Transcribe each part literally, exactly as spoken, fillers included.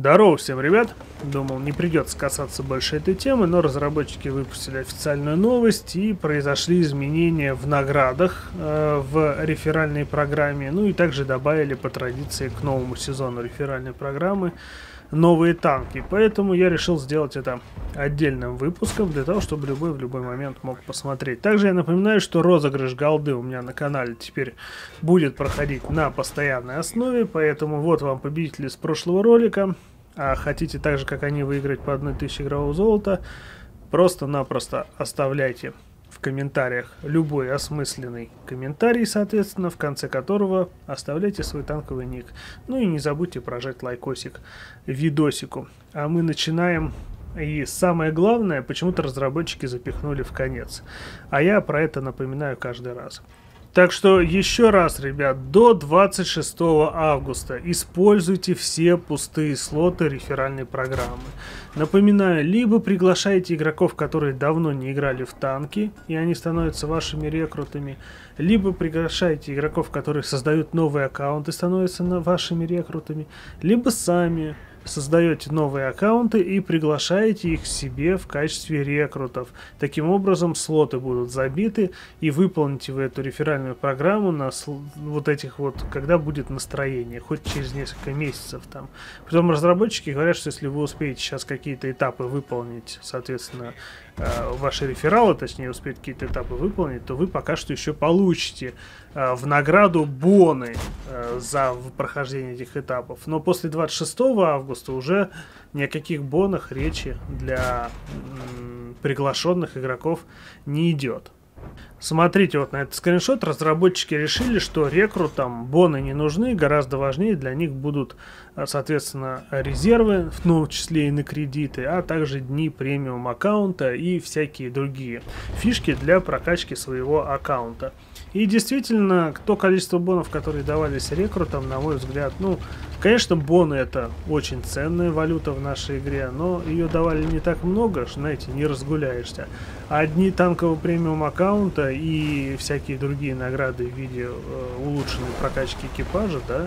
Здорово всем, ребят! Думал, не придется касаться больше этой темы, но разработчики выпустили официальную новость и произошли изменения в наградах э, в реферальной программе, ну и также добавили по традиции к новому сезону реферальной программы новые танки, поэтому я решил сделать это отдельным выпуском, для того, чтобы любой в любой момент мог посмотреть. Также я напоминаю, что розыгрыш голды у меня на канале теперь будет проходить на постоянной основе, поэтому вот вам победители из прошлого ролика. А хотите так же, как они, выиграть по одной тысяче игрового золота, просто-напросто оставляйте в комментариях любой осмысленный комментарий, соответственно, в конце которого оставляйте свой танковый ник. Ну и не забудьте прожать лайкосик видосику. А мы начинаем. И самое главное, почему-то разработчики запихнули в конец. А я про это напоминаю каждый раз. Так что еще раз, ребят, до двадцать шестого августа используйте все пустые слоты реферальной программы. Напоминаю, либо приглашайте игроков, которые давно не играли в танки, и они становятся вашими рекрутами, либо приглашайте игроков, которые создают новые аккаунты и становятся вашими рекрутами, либо сами создаете новые аккаунты и приглашаете их себе в качестве рекрутов. Таким образом, слоты будут забиты, и выполните вы эту реферальную программу на вот этих вот, когда будет настроение, хоть через несколько месяцев там. Потом разработчики говорят, что если вы успеете сейчас какие-то этапы выполнить, соответственно, ваши рефералы, точнее, успеют какие-то этапы выполнить, то вы пока что еще получите э, в награду боны э, за прохождение этих этапов. Но после двадцать шестого августа уже ни о каких бонах речи для м-м, приглашенных игроков не идет. Смотрите вот на этот скриншот. Разработчики решили, что рекрутам боны не нужны, гораздо важнее для них будут, соответственно, резервы, в том числе и на кредиты, а также дни премиум аккаунта и всякие другие фишки для прокачки своего аккаунта. И действительно, то количество бонов, которые давались рекрутам, на мой взгляд, ну, конечно, боны — это очень ценная валюта в нашей игре, но ее давали не так много, что, знаете, не разгуляешься. А дни танкового премиум аккаунта и всякие другие награды в виде э, улучшенной прокачки экипажа, да,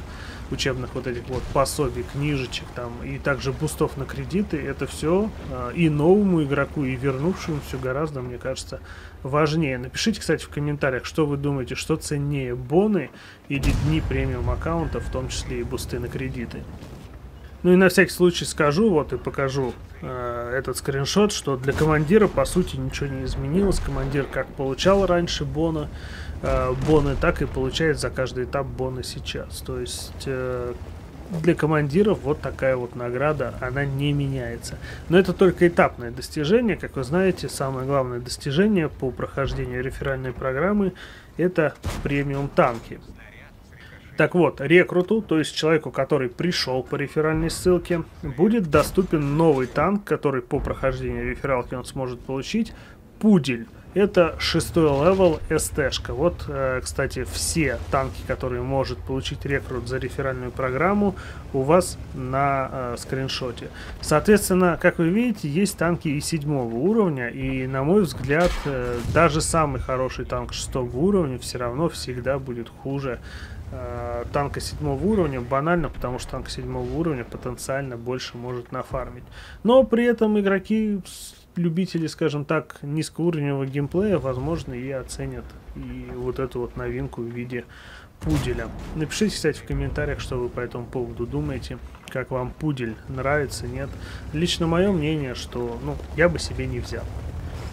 учебных вот этих вот пособий, книжечек там, и также бустов на кредиты, это все э, и новому игроку, и вернувшемуся гораздо, мне кажется, важнее. Напишите, кстати, в комментариях, что вы думаете, что ценнее — боны или дни премиум аккаунта, в том числе и бусты на кредиты. Ну и на всякий случай скажу, вот и покажу э, этот скриншот, что для командира по сути ничего не изменилось. Командир как получал раньше бона, э, боны так и получает за каждый этап бона сейчас. То есть э, для командиров вот такая вот награда, она не меняется. Но это только этапное достижение. Как вы знаете, самое главное достижение по прохождению реферальной программы — это премиум танки. Так вот, рекруту, то есть человеку, который пришел по реферальной ссылке, будет доступен новый танк, который по прохождению рефералки он сможет получить — пудель. Это шестой левел эс тэ-шка. Вот, кстати, все танки, которые может получить рекрут за реферальную программу, у вас на э, скриншоте. Соответственно, как вы видите, есть танки и седьмого уровня, и, на мой взгляд, э, даже самый хороший танк шестого уровня все равно всегда будет хуже танка седьмого уровня, банально, потому что танк седьмого уровня потенциально больше может нафармить. Но при этом игроки, любители, скажем так, низкоуровневого геймплея, возможно, и оценят и вот эту вот новинку в виде пуделя. Напишите, кстати, в комментариях, что вы по этому поводу думаете, как вам пудель, нравится, нет. Лично мое мнение, что, ну, я бы себе не взял.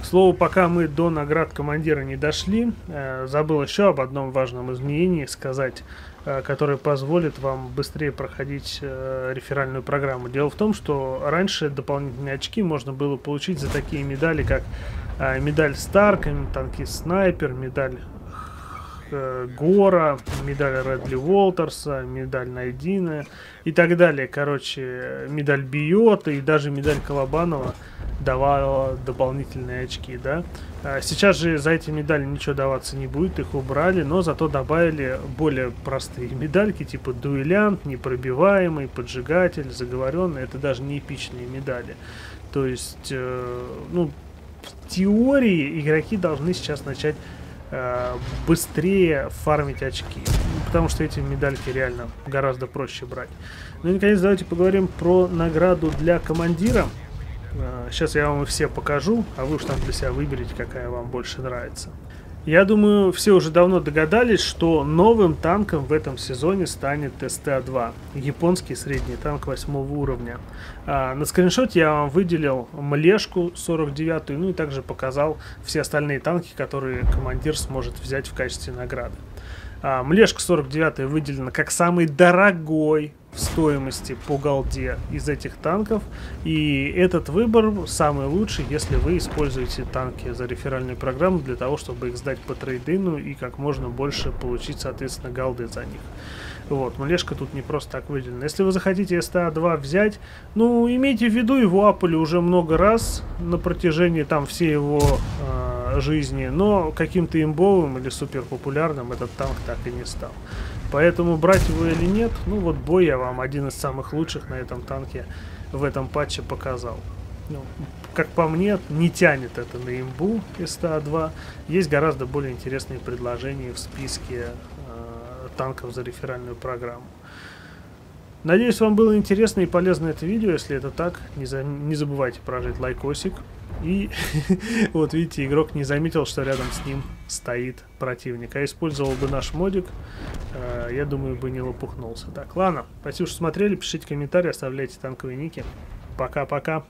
К слову, пока мы до наград командира не дошли, э, забыл еще об одном важном изменении сказать, э, которое позволит вам быстрее проходить э, реферальную программу. Дело в том, что раньше дополнительные очки можно было получить за такие медали, как э, медаль Старка, танкист-снайпер, медаль э, Гора, медаль Рэдли Уолтерса, медаль Найдина и так далее. Короче, медаль Бьет и даже медаль Колобанова давала дополнительные очки, да. Сейчас же за эти медали ничего даваться не будет, их убрали, но зато добавили более простые медальки, типа дуэлянт, непробиваемый, поджигатель, заговоренный. Это даже не эпичные медали. То есть, э, ну, в теории игроки должны сейчас начать э, быстрее фармить очки. потому что эти медальки реально гораздо проще брать. Ну и наконец давайте поговорим про награду для командира. Сейчас я вам их все покажу, а вы уж там для себя выберите, какая вам больше нравится. Я думаю, все уже давно догадались, что новым танком в этом сезоне станет эс тэ два, японский средний танк восьмого уровня. А на скриншоте я вам выделил Млешку сорок девять, ну и также показал все остальные танки, которые командир сможет взять в качестве награды. А Млешка сорок девять выделена как самый дорогой в стоимости по голде из этих танков, и этот выбор самый лучший, если вы используете танки за реферальную программу для того, чтобы их сдать по трейдину и как можно больше получить, соответственно, голды за них. Вот, Млешка тут не просто так выделена. Если вы захотите эс тэ два взять, ну, имейте в виду, его апали уже много раз на протяжении там всей его э, жизни, но каким-то имбовым или супер популярным этот танк так и не стал. Поэтому брать его или нет, ну вот бой я вам один из самых лучших на этом танке в этом патче показал. Ну, как по мне, не тянет это на имбу эс тэ два. Есть гораздо более интересные предложения в списке э, танков за реферальную программу. Надеюсь, вам было интересно и полезно это видео. Если это так, не, за... не забывайте прожать лайкосик. И вот видите, игрок не заметил, что рядом с ним стоит противник. А использовал бы наш модик, э, я думаю, бы не лопухнулся. Так, ладно, спасибо, что смотрели. Пишите комментарии, оставляйте танковые ники. Пока-пока.